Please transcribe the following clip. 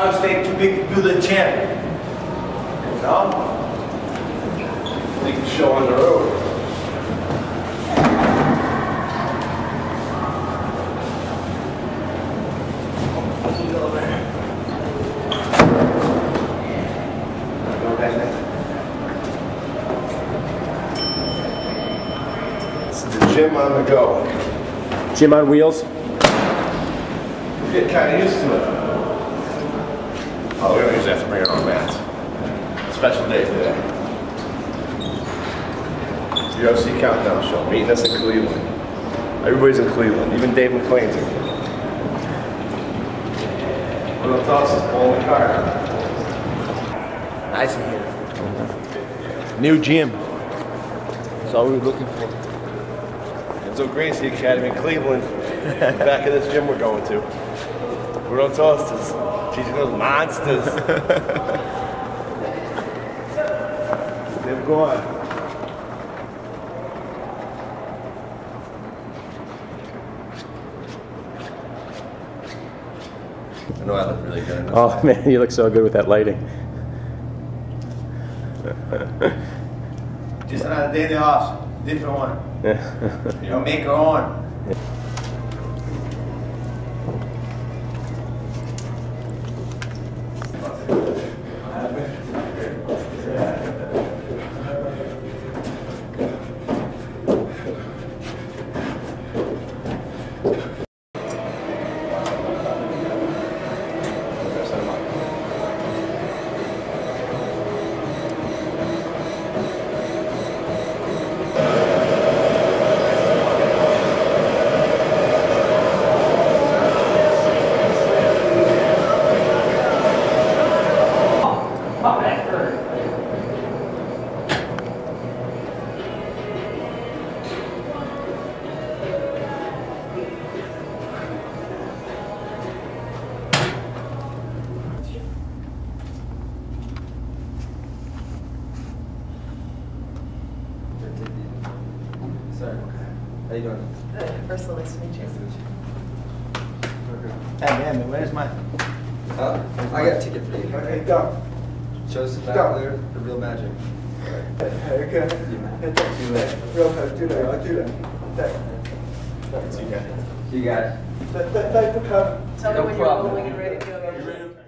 time it's taken to build a champ. You know? They can show on the road. It's the gym on the go. Gym on wheels? You get kind of used to it. Oh, we always have to bring our own mats. Special day today. UFC Countdown Show, meeting us in Cleveland. Everybody's in Cleveland, even Dave McClain's in Cleveland. One of the tosses, pull in the car. Nice in here. New gym. That's all we were looking for. And so Gracie Academy in Cleveland, back of this gym we're going to. We're on tosses. Teaching those monsters. They're gone. I know I look really good. Oh man, you look so good with that lighting. Just another day in the office, different one. Yeah. You know, make your own. How you doing? Ursula, nice to meet you. Hey, man, where's mine? I got a ticket for you. Okay, go. Show us the back there, the real magic. Okay. Do that. Real fast, do that. I'll do that. You got it. You got it. Tell me when you're rolling and ready to go.